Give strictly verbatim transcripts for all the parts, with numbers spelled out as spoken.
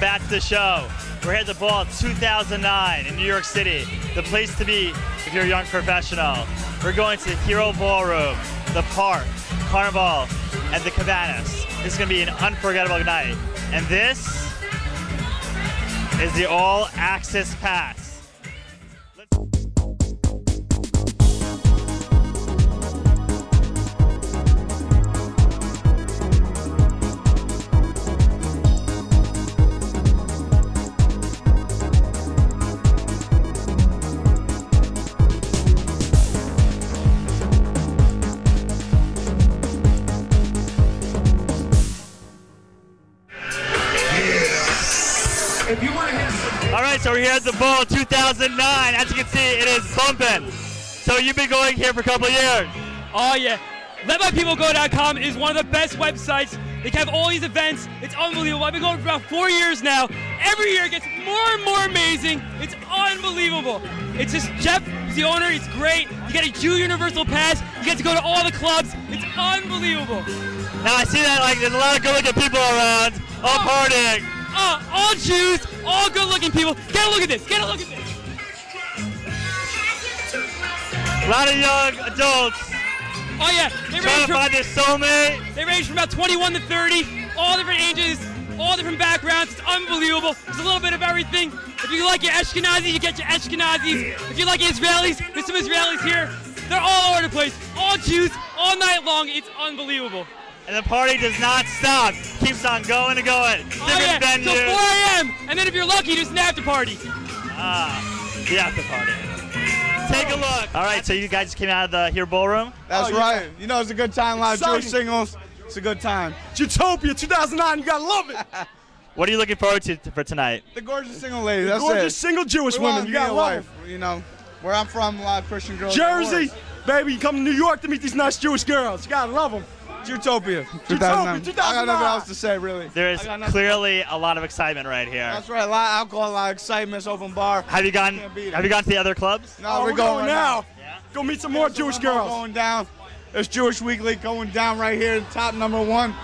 back to the show. We're here at The Ball two thousand nine in New York City, the place to be if you're a young professional. We're going to the Hero Ballroom, the Park, Carnival, and the Cabanas. This is going to be an unforgettable night. And this is the All Access Pass. So we're here at The Ball two thousand nine. As you can see, it is bumping. So you've been going here for a couple of years. Oh yeah. Let My People Go dot com is one of the best websites. They have all these events. It's unbelievable. I've been going for about four years now. Every year it gets more and more amazing. It's unbelievable. It's just, Jeff is the owner. It's great. You get a Jew Universal Pass. You get to go to all the clubs. It's unbelievable. Now I see that, like, there's a lot of good-looking people around, all oh. partying. Uh, all Jews, all good-looking people. Get a look at this. Get a look at this. A lot of young adults. Oh yeah, they trying to find their soulmate. They range from about twenty-one to thirty. All different ages, all different backgrounds. It's unbelievable. There's a little bit of everything. If you like your Ashkenazis, you get your Ashkenazis. If you like Israelis, there's some Israelis here. They're all over the place. All Jews, all night long. It's unbelievable. And the party does not stop. Keeps on going and going. Different oh, yeah. venues. Till four a m And then if you're lucky, you just nap the party. Ah, the after party. Take a look. All right, so you guys came out of the Hero Ballroom? That's oh, right. Yeah. You know, it's a good time. A lot of Jewish singles. It's a good time. Utopia two thousand nine. You gotta love it. What are you looking forward to for tonight? The gorgeous single ladies. The that's gorgeous it. single Jewish we women. You gotta love them. You know, where I'm from, a lot of Christian girls. Jersey, baby. You come to New York to meet these nice Jewish girls. You gotta love them. Utopia. Utopia. two thousand nine. I got nothing else to say, really. There is clearly a lot of excitement right here. That's right. A lot of alcohol, a lot of excitement. It's open bar. Have you gone? Have you gone to the other clubs? No, oh, we're, we're going, going right now. now. Yeah. Go meet some yeah, more Jewish girls. Going down. It's Jewish Weekly going down right here, top number one.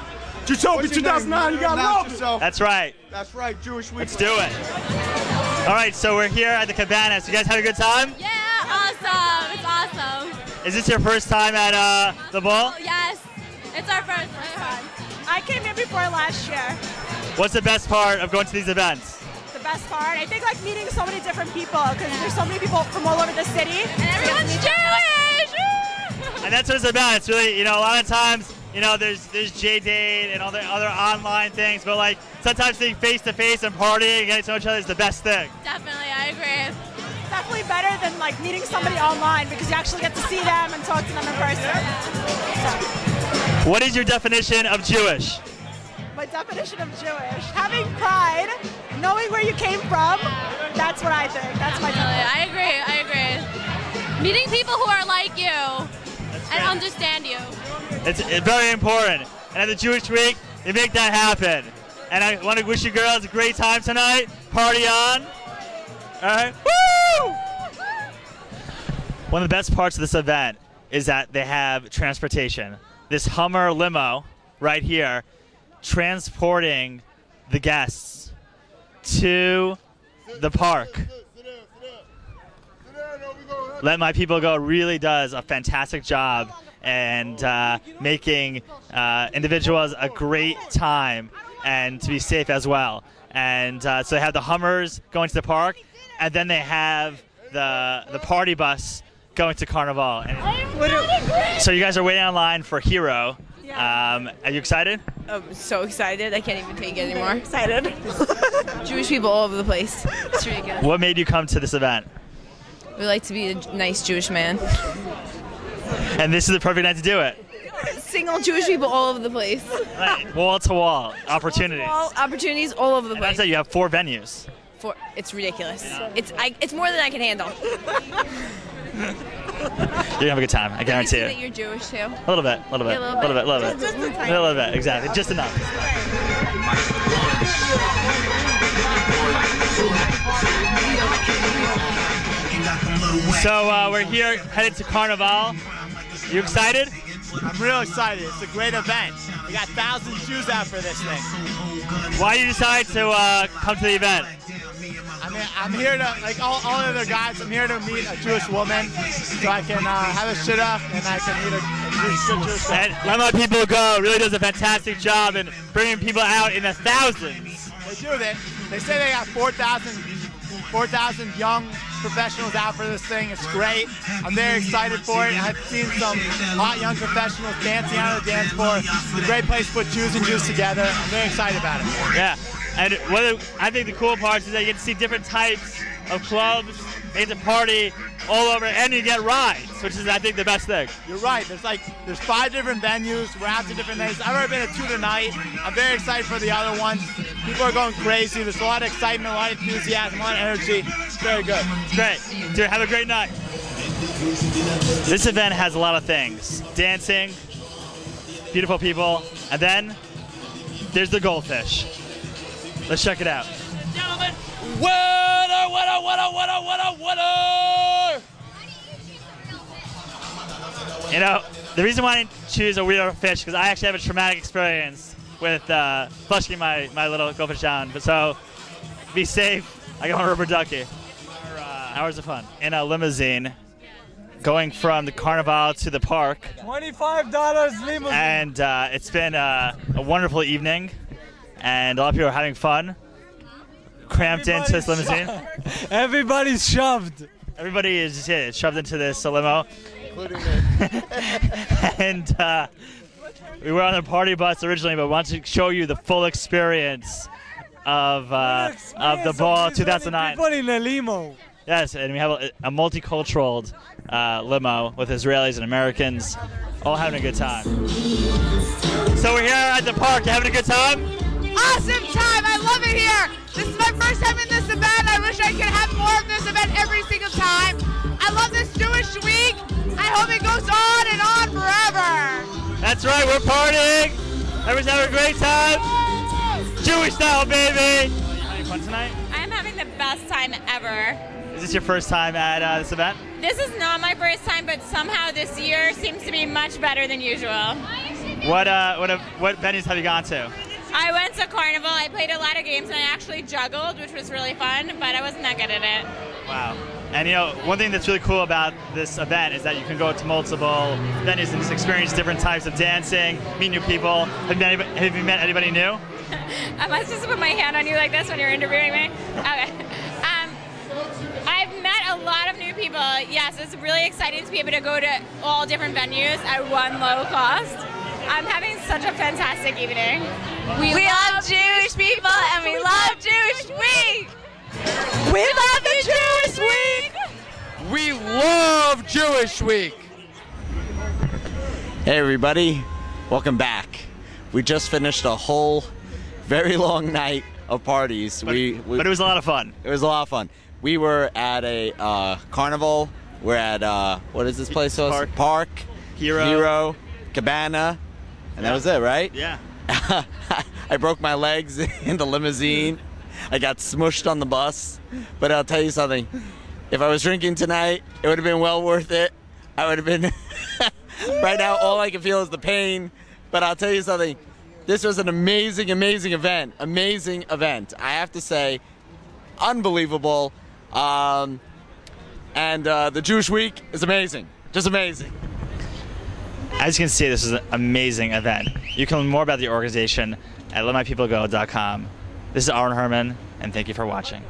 Utopia two thousand nine. You got love yourself. That's right. That's right. Jewish Weekly. Let's do it. All right. So we're here at the Cabanas. You guys have a good time? Yeah. Awesome. It's awesome. Is this your first time at uh, the Ball? Yes. It's our first time. I came here before last year. What's the best part of going to these events? The best part? I think like meeting so many different people, because yeah. there's so many people from all over the city. And everyone's Jewish! And that's what it's about. It's really, you know, a lot of times, you know, there's there's J Date and all the other online things, but like sometimes being face-to-face and partying and getting to know each other is the best thing. Definitely, I agree. It's definitely better than like meeting somebody yeah. online, because you actually get to see them and talk to them in person. Yeah. So. What is your definition of Jewish? My definition of Jewish? Having pride, knowing where you came from, that's what I think. That's Absolutely. my definition. I agree, I agree. Meeting people who are like you that's and great. understand you. It's, it's very important. And at the Jewish Week, they make that happen. And I want to wish you girls a great time tonight. Party on. All right. Woo! One of the best parts of this event is that they have transportation. This Hummer limo right here, transporting the guests to the park. Let My People Go really does a fantastic job and uh, making uh, individuals a great time and to be safe as well. And uh, so they have the Hummers going to the park, and then they have the, the party bus going to Carnival. And so you guys are waiting online for Hero. Yeah. Um, are you excited? I'm so excited. I can't even take it anymore. Excited. Jewish people all over the place. It's ridiculous. What made you come to this event? We like to be a nice Jewish man. And this is the perfect night to do it. Single Jewish people all over the place. Right. Wall to wall opportunities. Wall to wall opportunities all over the place. And that's it. You have four venues. Four. It's ridiculous. Yeah. It's I, it's more than I can handle. You're gonna have a good time. I guarantee you. That you're Jewish too. A little bit, a little bit, a little bit, a little bit, just, just a tiny a little bit, exactly, just enough. So uh, we're here headed to Carnival. You excited? I'm real excited. It's a great event. We got thousands Jews out for this thing. Why did you decide to uh, come to the event? I mean, I'm here to, like all, all other guys, I'm here to meet a Jewish woman so I can uh, have a shit up and I can meet a, a good Jewish woman. Let My People Go really does a fantastic job in bringing people out in the thousands. They do. They, they say they got four thousand young professionals out for this thing. It's great. I'm very excited for it. I've seen some hot young professionals dancing out of the dance floor. It's a great place to put Jews and Jews together. I'm very excited about it. Yeah. And one of the, I think the cool part is that you get to see different types of clubs. They get to party all over, and you get rides, which is, I think, the best thing. You're right. There's like there's five different venues. We're out to different things. I've already been to two tonight. I'm very excited for the other ones. People are going crazy. There's a lot of excitement, a lot of enthusiasm, a lot of energy. It's very good. Great. Dude, have a great night. This event has a lot of things. Dancing, beautiful people, and then there's the goldfish. Let's check it out. Gentlemen, winner, winner, winner, winner, winner, winner! You know, the reason why I didn't choose a weirdo fish because I actually have a traumatic experience with uh, flushing my, my little goldfish down. But so, be safe, I got my rubber ducky. Our, uh, hours of fun. In a limousine, going from the carnival to the park. twenty-five dollars limousine. And uh, it's been uh, a wonderful evening. And a lot of people are having fun, cramped Everybody's into this limousine. Shoved. Everybody's shoved. Everybody is yeah, shoved into this limo. Including me. And uh, we were on a party bus originally, but we wanted to show you the full experience of uh, experience of the Ball two thousand nine. Everybody in a limo. Yes, and we have a, a multicultural uh, limo with Israelis and Americans, all having a good time. So we're here at the park, having a good time. Awesome time! I love it here! This is my first time in this event. I wish I could have more of this event every single time. I love this Jewish Week. I hope it goes on and on forever. That's right, we're partying. Everyone's having a great time. Yes. Jewish style, baby! Are you having fun tonight? I'm having the best time ever. Is this your first time at uh, this event? This is not my first time, but somehow this year seems to be much better than usual. What, uh, what, what venues have you gone to? I went to Carnival, I played a lot of games, and I actually juggled, which was really fun, but I wasn't that good at it. Wow. And you know, one thing that's really cool about this event is that you can go to multiple venues and just experience different types of dancing, meet new people. Have you met anybody, have you met anybody new? Am I supposed to put my hand on you like this when you're interviewing me? Okay. Um, I've met a lot of new people. Yes, it's really exciting to be able to go to all different venues at one low cost. I'm having such a fantastic evening. We, we love, love Jewish people and we love Jewish Week. We love the Jewish Week. We love Jewish Week. Hey everybody, welcome back. We just finished a whole very long night of parties. But, we, we, but it was a lot of fun. It was a lot of fun. We were at a uh, carnival. We're at, uh, what is this place? Park. Park Hero. Hero. Cabana. And yeah. That was it, right? Yeah. I broke my legs in the limousine. I got smushed on the bus. But I'll tell you something. If I was drinking tonight, it would have been well worth it. I would have been... Right now, all I can feel is the pain. But I'll tell you something. This was an amazing, amazing event. Amazing event. I have to say, unbelievable. Um, and uh, the Jewish Week is amazing. Just amazing. As you can see, this is an amazing event. You can learn more about the organization at Let My People Go dot com. This is Aaron Herman, and thank you for watching.